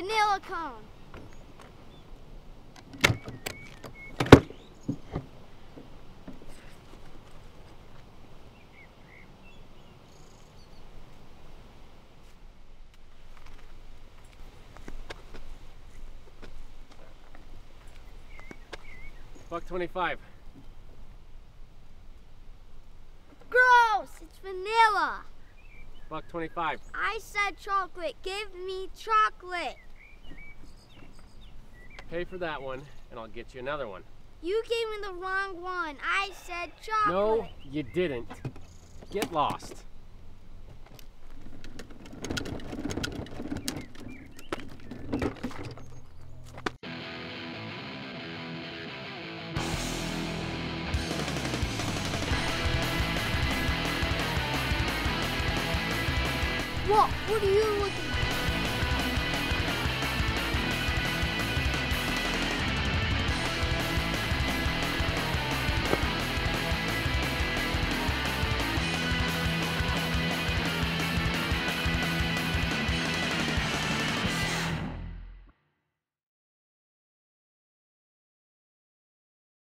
vanilla cone. $1.25. Gross! It's vanilla. $1.25. I said chocolate. Give me chocolate. Pay for that one, and I'll get you another one. You gave me the wrong one. I said chocolate. No, you didn't. Get lost. What are you looking at?